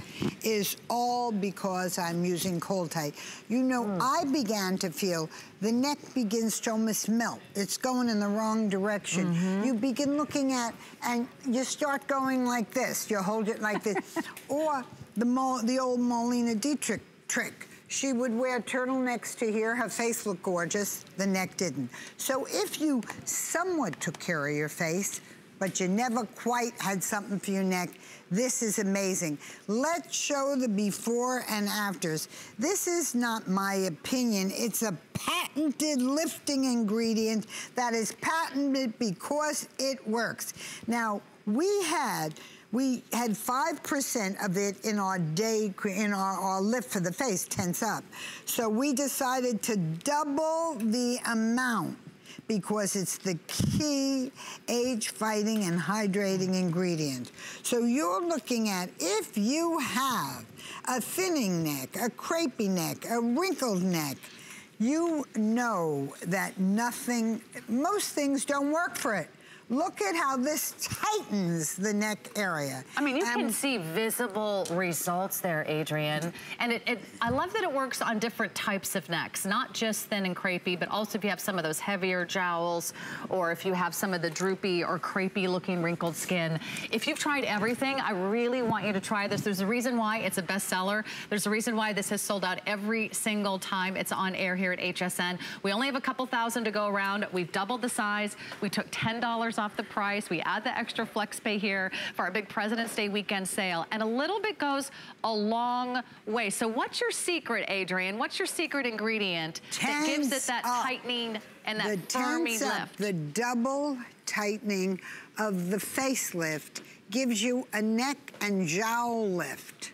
is all because I'm using Cool Tight. You know, mm. I began to feel the neck begins to almost melt. It's going in the wrong direction. Mm-hmm. You begin looking at, and you start going like this. You hold it like this. Or the, Mo the old Marlene Dietrich trick. She would wear turtlenecks to here. Her face looked gorgeous. The neck didn't. So if you somewhat took care of your face, but you never quite had something for your neck, this is amazing. Let's show the before and afters. This is not my opinion. It's a patented lifting ingredient that is patented because it works. Now, we had... We had five percent of it in our day, in our, our lift for the face, Tense Up. So we decided to double the amount because it's the key age-fighting and hydrating ingredient. So you're looking at, if you have a thinning neck, a crepey neck, a wrinkled neck, you know that nothing, most things don't work for it. Look at how this tightens the neck area. I mean, you um, can see visible results there, Adrienne. And it, it, I love that it works on different types of necks, not just thin and crepey, but also if you have some of those heavier jowls, or if you have some of the droopy or crepey looking wrinkled skin. If you've tried everything, I really want you to try this. There's a reason why it's a bestseller. There's a reason why this has sold out every single time it's on air here at H S N. We only have a couple thousand to go around. We've doubled the size. We took ten dollars off the price. We add the extra FlexPay here for our big President's Day weekend sale. And a little bit goes a long way. So what's your secret, Adrienne? What's your secret ingredient that gives it that tightening and that firming lift? The double tightening of the facelift gives you a neck and jowl lift.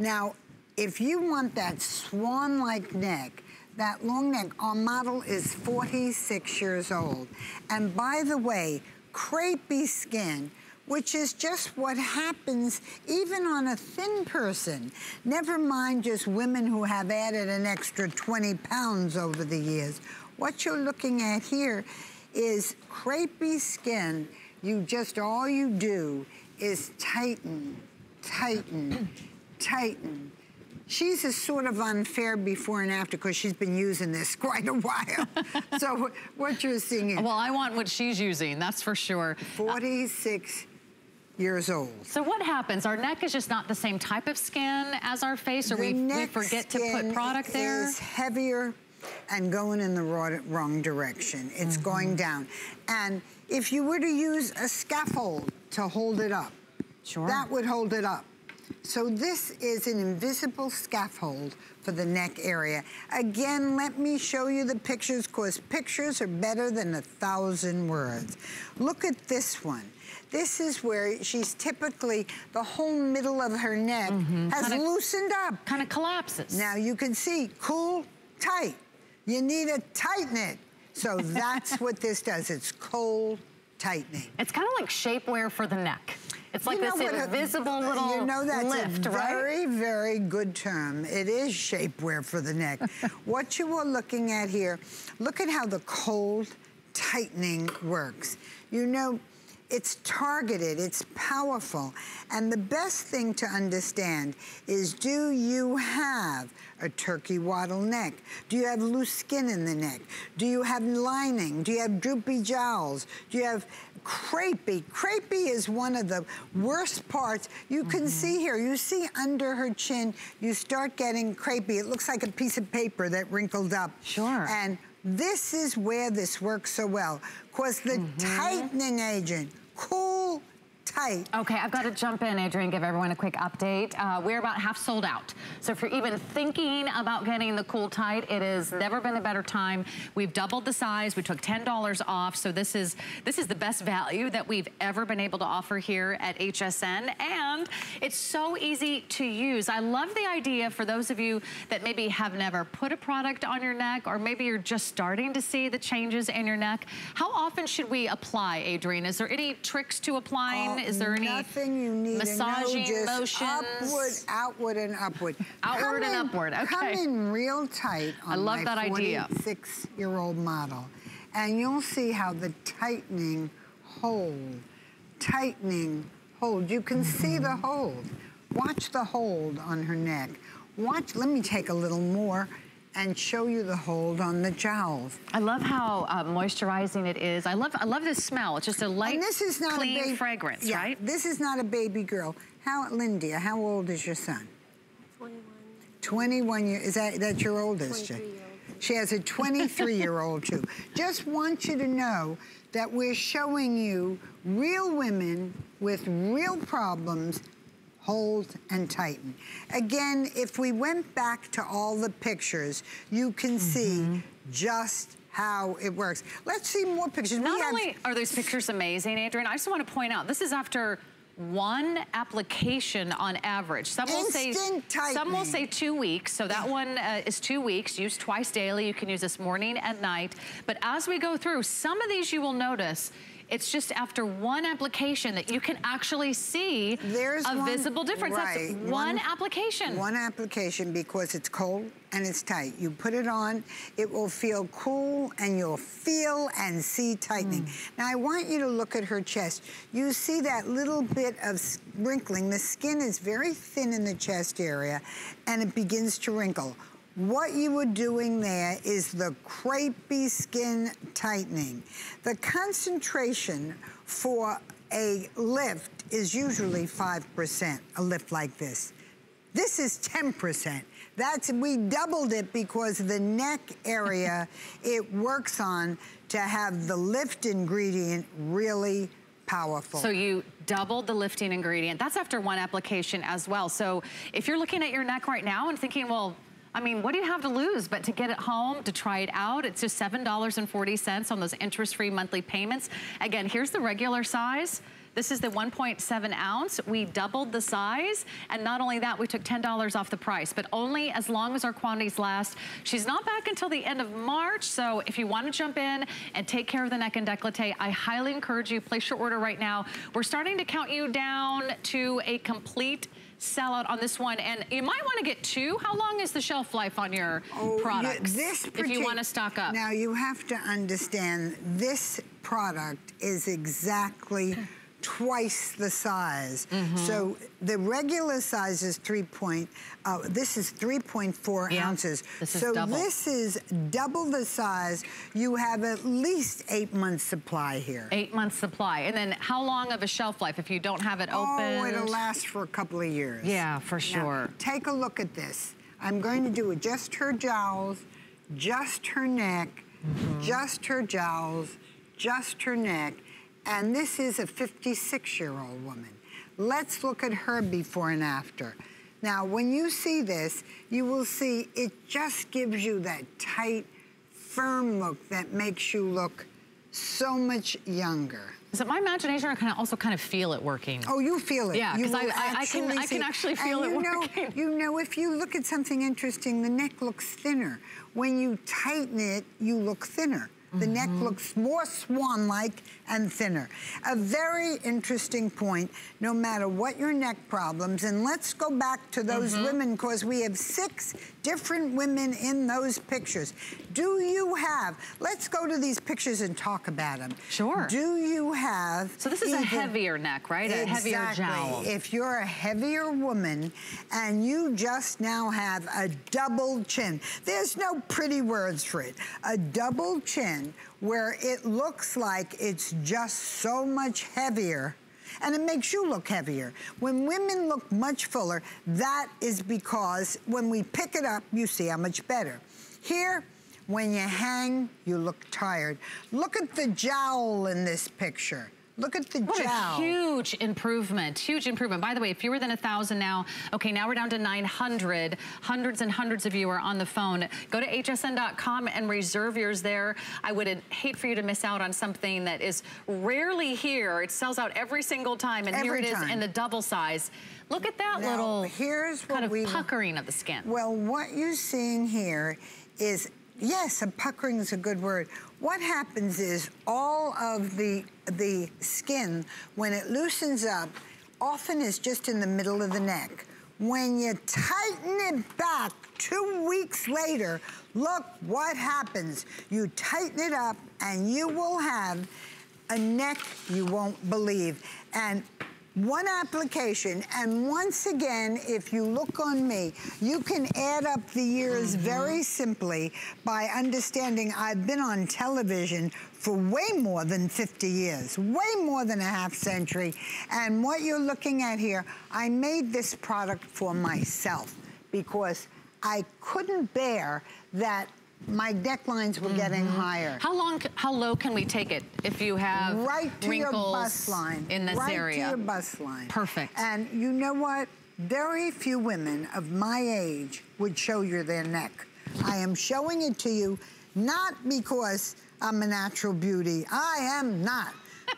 Now, if you want that swan-like neck, that long neck, our model is forty-six years old. And by the way, crepey skin, which is just what happens even on a thin person. Never mind just women who have added an extra twenty pounds over the years. What you're looking at here is crepey skin. You just, all you do is tighten, tighten, tighten. She's a sort of unfair before and after because she's been using this quite a while. So what you're seeing is... Well, I want what she's using, that's for sure. forty-six years old. So what happens? Our neck is just not the same type of skin as our face, or we, we forget to put product there? The neck skin is heavier and going in the wrong direction. It's mm-hmm. going down. And if you were to use a scaffold to hold it up, sure. that would hold it up. So this is an invisible scaffold for the neck area. Again, let me show you the pictures, because pictures are better than a thousand words. Look at this one. This is where she's typically, the whole middle of her neck mm-hmm. has kinda, loosened up. Kind of collapses. Now you can see, Cool Tight. You need to tighten it. So that's what this does. It's cool tightening. It's kind of like shapewear for the neck. It's like you this invisible a, little you know that's lift, a very, right? very good term. It is shapewear for the neck. What you are looking at here, look at how the cold tightening works. You know, it's targeted, it's powerful. And the best thing to understand is, do you have a turkey wattle neck? Do you have loose skin in the neck? Do you have lining? Do you have droopy jowls? Do you have crepey? Crepey is one of the worst parts. You can mm-hmm. see here, you see under her chin, you start getting crepey. It looks like a piece of paper that wrinkled up. Sure. And this is where this works so well, because the mm-hmm. tightening agent, Cool Tight. Okay, I've got to jump in, Adrienne, give everyone a quick update. Uh, we're about half sold out. So if you're even thinking about getting the Cool Tight, it has never been a better time. We've doubled the size. We took ten dollars off. So this is, this is the best value that we've ever been able to offer here at H S N. And it's so easy to use. I love the idea for those of you that maybe have never put a product on your neck, or maybe you're just starting to see the changes in your neck. How often should we apply, Adrienne? Is there any tricks to applying? Oh, No, is there any nothing you need massaging to know, just motions? Upward, outward, and upward. Outward in, and upward. Okay. Come in real tight on I love my that idea. forty-six-year-old model, and you'll see how the tightening hold, tightening hold. You can mm-hmm. see the hold. Watch the hold on her neck. Watch. Let me take a little more and show you the hold on the jowls. I love how uh, moisturizing it is. I love I love this smell. It's just a light, and this is not clean a baby, fragrance, yeah, right? This is not a baby girl. How, Lindia, how old is your son? twenty-one. twenty-one years, is that, that's your oldest? twenty-three-year-old. She has a twenty-three-year-old too. Just want you to know that we're showing you real women with real problems hold and tighten. Again, if we went back to all the pictures, you can mm-hmm. see just how it works. Let's see more pictures. Not we only have... are those pictures amazing, Adrienne, I just want to point out, this is after one application on average. Some will say, some will say two weeks, so that one uh, is two weeks. Use twice daily, you can use this morning and night. But as we go through, some of these you will notice it's just after one application that you can actually see There's a one, visible difference. Right. That's one, one application. One application because it's cold and it's tight. You put it on, it will feel cool and you'll feel and see tightening. Mm. Now I want you to look at her chest. You see that little bit of wrinkling. The skin is very thin in the chest area and it begins to wrinkle. What you were doing there is the crepey skin tightening. The concentration for a lift is usually five percent, a lift like this. This is ten percent. That's, we doubled it because the neck area it works on to have the lift ingredient really powerful. So you doubled the lifting ingredient. That's after one application as well. So if you're looking at your neck right now and thinking, well, I mean, what do you have to lose but to get it home, to try it out? It's just seven dollars and forty cents on those interest-free monthly payments. Again, here's the regular size. This is the one point seven ounce. We doubled the size, and not only that, we took ten dollars off the price, but only as long as our quantities last. She's not back until the end of March, so if you want to jump in and take care of the neck and décolleté, I highly encourage you, place your order right now. We're starting to count you down to a complete sellout on this one, and you might want to get two. How long is the shelf life on your oh, products you, this if you want to stock up? Now, you have to understand, this product is exactly twice the size. Mm-hmm. So the regular size is three point, uh, this is three point four yeah, ounces. This is so double. This is double the size. You have at least eight months supply here. Eight months supply. And then how long of a shelf life if you don't have it open? Oh, it'll last for a couple of years. Yeah, for sure. Now, take a look at this. I'm going to do it just her jowls, just her neck, mm-hmm. just her jowls, just her neck. And this is a fifty-six-year-old woman. Let's look at her before and after. Now, when you see this, you will see it just gives you that tight, firm look that makes you look so much younger. Is it my imagination, or I kind of also kind of feel it working? Oh, you feel it. Yeah, because I, I, can, I can actually feel it working. You know, if you look at something interesting, the neck looks thinner. When you tighten it, you look thinner. The neck looks more swan-like and thinner. A very interesting point, no matter what your neck problems, and let's go back to those mm-hmm. women, because we have six different women in those pictures. Do you have, let's go to these pictures and talk about them. Sure. Do you have... So this is even, a heavier neck, right? Exactly. A heavier jowl. If you're a heavier woman and you just now have a double chin, there's no pretty words for it. A double chin where it looks like it's just so much heavier, and it makes you look heavier. When women look much fuller, that is because when we pick it up, you see how much better. Here, when you hang, you look tired. Look at the jowl in this picture. Look at the what jowl. What a huge improvement, huge improvement. By the way, fewer than one thousand now. Okay, now we're down to nine hundred. Hundreds and hundreds of you are on the phone. Go to H S N dot com and reserve yours there. I would hate for you to miss out on something that is rarely here. It sells out every single time, and every here it time. is in the double size. Look at that now, little here's what kind of we, puckering of the skin. Well, what you're seeing here is Yes, a puckering is a good word. What happens is all of the, the skin, when it loosens up, often is just in the middle of the neck. When you tighten it back two weeks later, look what happens. You tighten it up and you will have a neck you won't believe. And one application, and once again, if you look on me, you can add up the years mm-hmm. very simply by understanding I've been on television for way more than fifty years, way more than a half century. And what you're looking at here, I made this product for myself because I couldn't bear that my necklines were mm-hmm. getting higher. How long, how low can we take it if you have right to wrinkles your bust line. in this right area? Right to your bust line. Perfect. And you know what? Very few women of my age would show you their neck. I am showing it to you not because I'm a natural beauty. I am not.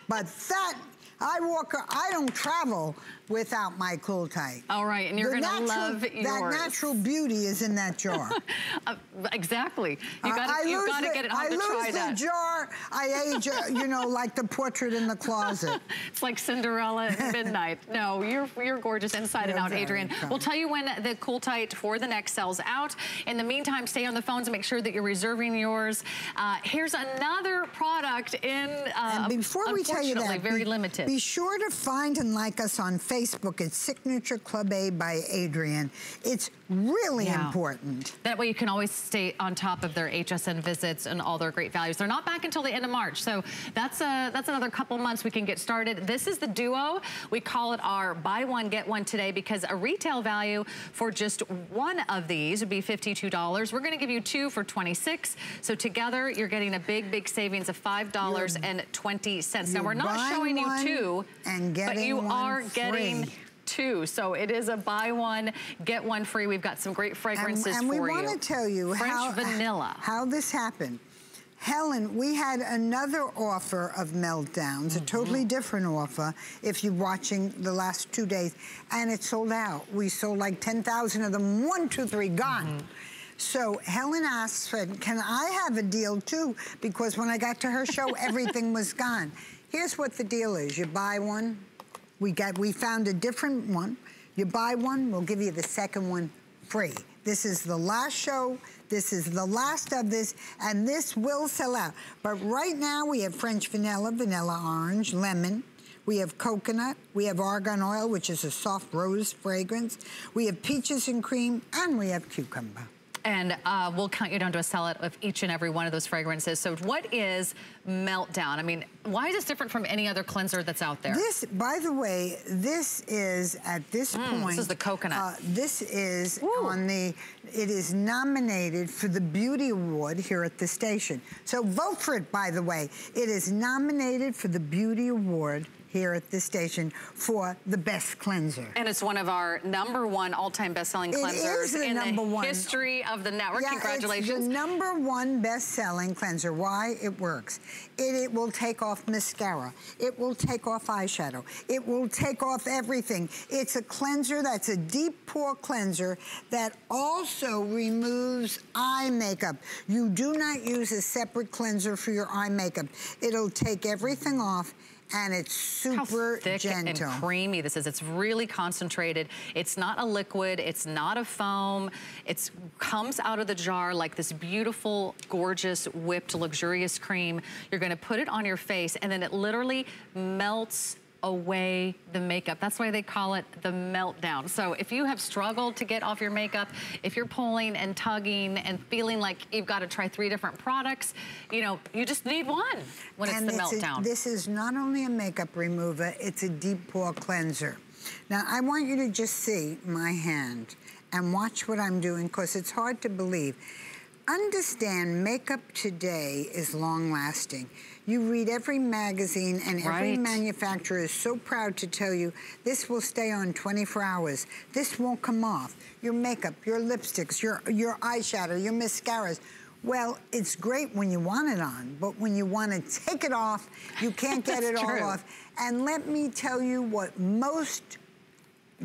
But that... I walk, I don't travel without my Cool Tight. All right, and you're the gonna natural, love yours. That natural beauty is in that jar. uh, exactly. You gotta, uh, you gotta the, get it home I to try that. I lose the jar, I age, uh, you know, like the portrait in the closet. It's like Cinderella at midnight. No, you're, you're gorgeous inside and out, Adrienne. Fun. We'll tell you when the Cool Tight for the neck sells out. In the meantime, stay on the phones and make sure that you're reserving yours. Uh, here's another product in, uh, and before we tell you that, very limited. Be sure to find and like us on Facebook. It's Signature Club A by Adrienne. It's really yeah. important. That way you can always stay on top of their H S N visits and all their great values. They're not back until the end of March. So that's a, that's another couple months we can get started. This is the duo. We call it our buy one, get one today because a retail value for just one of these would be fifty-two dollars. We're going to give you two for twenty-six dollars. So together you're getting a big, big savings of five dollars and twenty cents. Now we're not showing you two. And but you are free. getting two, so it is a buy one get one free. We've got some great fragrances and, and for you. And we want to tell you French how, vanilla. how this happened, Helen. We had another offer of Meltdowns, mm-hmm. a totally different offer. If you're watching the last two days, and it sold out. We sold like ten thousand of them. One, two, three, gone. Mm-hmm. So Helen asked, "Can I have a deal too?" Because when I got to her show, everything was gone. Here's what the deal is. You buy one, we got we found a different one. You buy one, we'll give you the second one free. This is the last show. This is the last of this, and this will sell out. But right now we have French vanilla, vanilla orange, lemon. We have coconut. We have argan oil, which is a soft rose fragrance. We have peaches and cream, and we have cucumber. And uh, we'll count you down to a sellout of each and every one of those fragrances. So what is Meltdown? I mean, why is this different from any other cleanser that's out there? This, by the way, this is at this mm, point. This is the coconut. Uh, this is Ooh. on the, it is nominated for the Beauty Award here at the station. So vote for it, by the way. It is nominated for the Beauty Award here at the station for the best cleanser. And it's one of our number one all-time best-selling cleansers the in number the one. history of the network. Yeah, Congratulations. It's the number one best-selling cleanser. Why? It works. It, it will take off mascara. It will take off eyeshadow. It will take off everything. It's a cleanser that's a deep pore cleanser that also removes eye makeup. You do not use a separate cleanser for your eye makeup. It'll take everything off. And it's super How thick gentle. and creamy this is. It's really concentrated. It's not a liquid. It's not a foam. It comes out of the jar like this beautiful, gorgeous, whipped, luxurious cream. You're going to put it on your face, and then it literally melts away the makeup. That's why they call it the Meltdown. So if you have struggled to get off your makeup, if you're pulling and tugging and feeling like you've got to try three different products, you know, you just need one when and it's the it's Meltdown. A, this is not only a makeup remover, it's a deep pore cleanser. Now, I want you to just see my hand and watch what I'm doing because it's hard to believe. Understand makeup today is long-lasting. You read every magazine and every right. manufacturer is so proud to tell you this will stay on twenty-four hours. This won't come off. Your makeup, your lipsticks, your, your eyeshadow, your mascaras. Well, it's great when you want it on, but when you want to take it off, you can't get it true. all off. And let me tell you what most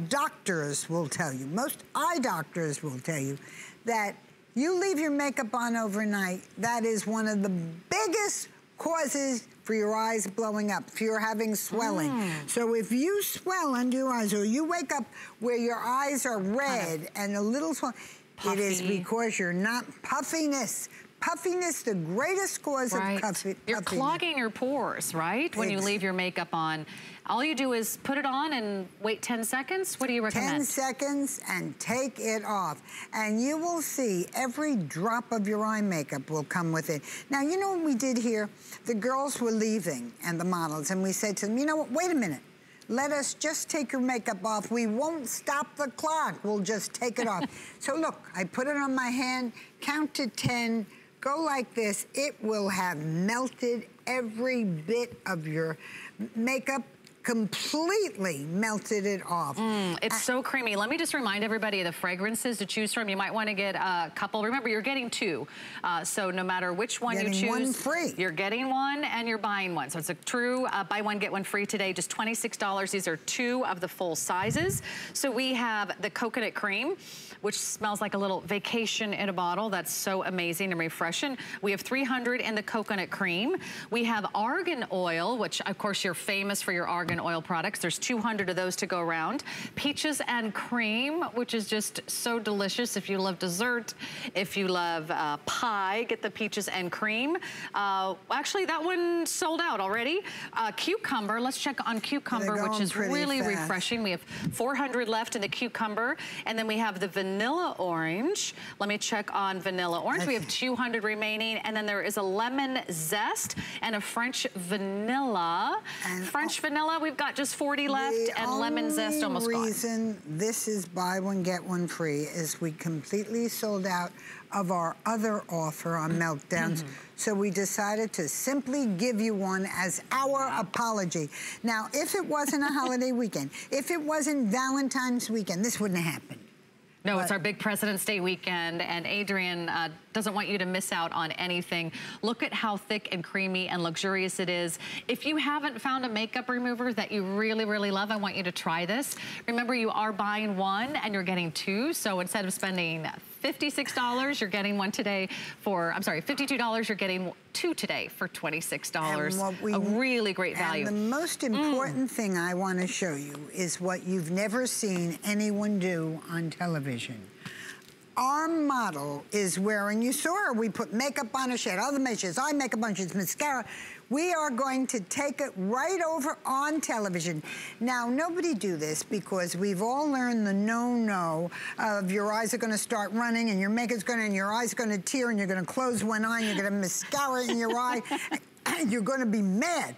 doctors will tell you, most eye doctors will tell you, that You leave your makeup on overnight. That is one of the biggest causes for your eyes blowing up, for your having swelling. Mm. So if you swell under your eyes, or you wake up where your eyes are red kind of and a little swell, puffy. It is because you're not puffiness. Puffiness, the greatest cause right. of puffy, puffiness. You're clogging your pores, right? When it's, you leave your makeup on. All you do is put it on and wait ten seconds. What do you recommend? ten seconds and take it off. And you will see every drop of your eye makeup will come with it. Now, you know what we did here? The girls were leaving and the models, and we said to them, you know what, wait a minute. Let us just take your makeup off. We won't stop the clock. We'll just take it off. So look, I put it on my hand, count to ten, go like this. It will have melted every bit of your makeup, completely melted it off. Mm, it's uh, so creamy. Let me just remind everybody of the fragrances to choose from. You might want to get a couple. Remember, you're getting two. Uh, so no matter which one you choose, one free. You're getting one and you're buying one. So it's a true uh, buy one, get one free today. Just twenty-six dollars. These are two of the full sizes. So we have the coconut cream, which smells like a little vacation in a bottle. That's so amazing and refreshing. We have three hundred in the coconut cream. We have argan oil, which of course you're famous for your argan oil products. There's two hundred of those to go around. Peaches and cream, which is just so delicious. If you love dessert, if you love uh, pie, get the peaches and cream. Uh, actually, that one sold out already. Uh, cucumber, let's check on cucumber, which is really fast. refreshing. We have four hundred left in the cucumber. And then we have the vanilla orange. Let me check on vanilla orange. Okay. We have two hundred remaining. And then there is a lemon zest and a French vanilla. And French vanilla. We've got just forty left, and lemon zest almost gone. The only reason this is buy one, get one free is we completely sold out of our other offer on Meltdowns. Mm-hmm. So we decided to simply give you one as our apology. Now, if it wasn't a holiday weekend, if it wasn't Valentine's weekend, this wouldn't have happened. No, but it's our big President's Day weekend, and Adrienne uh, doesn't want you to miss out on anything. Look at how thick and creamy and luxurious it is. If you haven't found a makeup remover that you really, really love, I want you to try this. Remember, you are buying one and you're getting two, so instead of spending fifty-six dollars, you're getting one today for, I'm sorry, fifty-two dollars, you're getting two today for twenty-six dollars. We, a really great value. And the most important mm. thing I want to show you is what you've never seen anyone do on television. Our model is wearing, you saw her, we put makeup on her, she had other measures, eye makeup on, she's mascara. We are going to take it right over on television. Now, nobody do this because we've all learned the no-no of your eyes are gonna start running and your makeup's gonna, and your eyes gonna tear and you're gonna close one eye and you're gonna mascara in your eye and you're gonna be mad.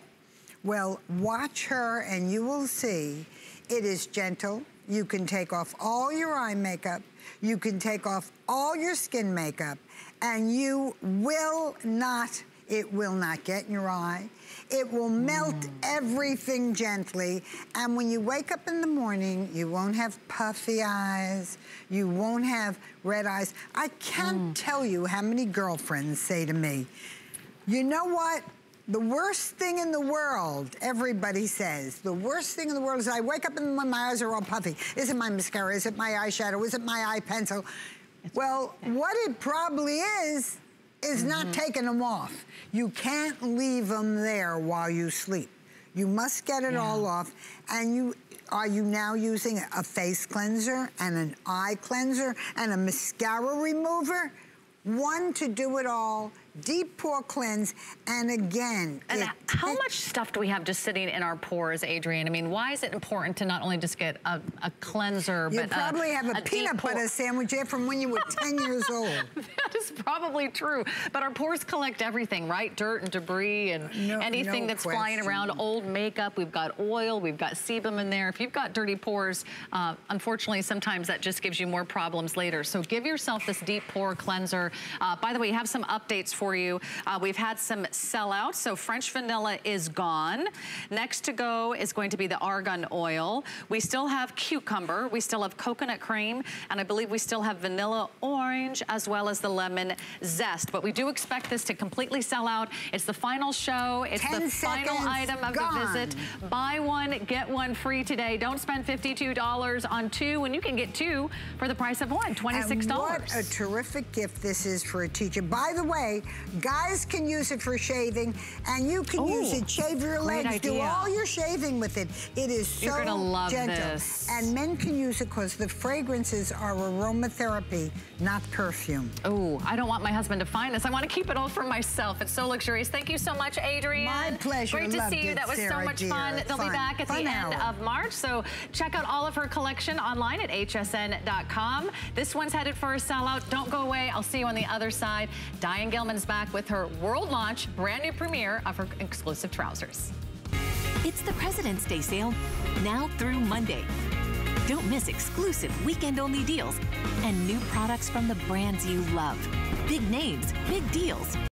Well, watch her and you will see it is gentle. You can take off all your eye makeup. You can take off all your skin makeup and you will not, it will not get in your eye. It will melt mm. everything gently. And when you wake up in the morning, you won't have puffy eyes. You won't have red eyes. I can't mm. tell you how many girlfriends say to me, you know what? The worst thing in the world, everybody says, the worst thing in the world is I wake up and my eyes are all puffy. Is it my mascara? Is it my eyeshadow? Is it my eye pencil? It's well, perfect. What it probably is, is mm-hmm. not taking them off. You can't leave them there while you sleep. You must get it yeah. all off. And you are you now using a face cleanser and an eye cleanser and a mascara remover? One to do it all. Deep pore cleanse, and again. And how much stuff do we have just sitting in our pores, Adrienne? I mean, why is it important to not only just get a, a cleanser, you but You probably a, have a, a peanut butter sandwich here from when you were ten years old. That is probably true. But our pores collect everything, right? Dirt and debris and no, anything no that's question. flying around. Old makeup, we've got oil, we've got sebum in there. If you've got dirty pores, uh, unfortunately, sometimes that just gives you more problems later. So give yourself this deep pore cleanser. Uh, by the way, you have some updates for for you. Uh, we've had some sellouts, so French vanilla is gone. Next to go is going to be the argan oil. We still have cucumber, we still have coconut cream, and I believe we still have vanilla orange as well as the lemon zest. But we do expect this to completely sell out. It's the final show, it's the final item of the visit. Buy one, get one free today. Don't spend fifty-two dollars on two when you can get two for the price of one, twenty-six dollars. And what a terrific gift this is for a teacher. By the way, guys can use it for shaving, and you can Ooh, use it, shave your legs, idea. do all your shaving with it. It is so You're gonna love gentle. This. And men can use it because the fragrances are aromatherapy, not perfume. Oh, I don't want my husband to find this. I want to keep it all for myself. It's so luxurious. Thank you so much, Adrienne. My pleasure. Great to Loved see you. It, that was Sarah, so much dear. fun. They'll fun. be back at fun the hour. end of March, so check out all of her collection online at H S N dot com. This one's headed for a sellout. Don't go away. I'll see you on the other side. Diane Gilman's back with her world launch, brand new premiere of her exclusive trousers. It's the President's Day sale, now through Monday. Don't miss exclusive weekend-only deals and new products from the brands you love. Big names, big deals.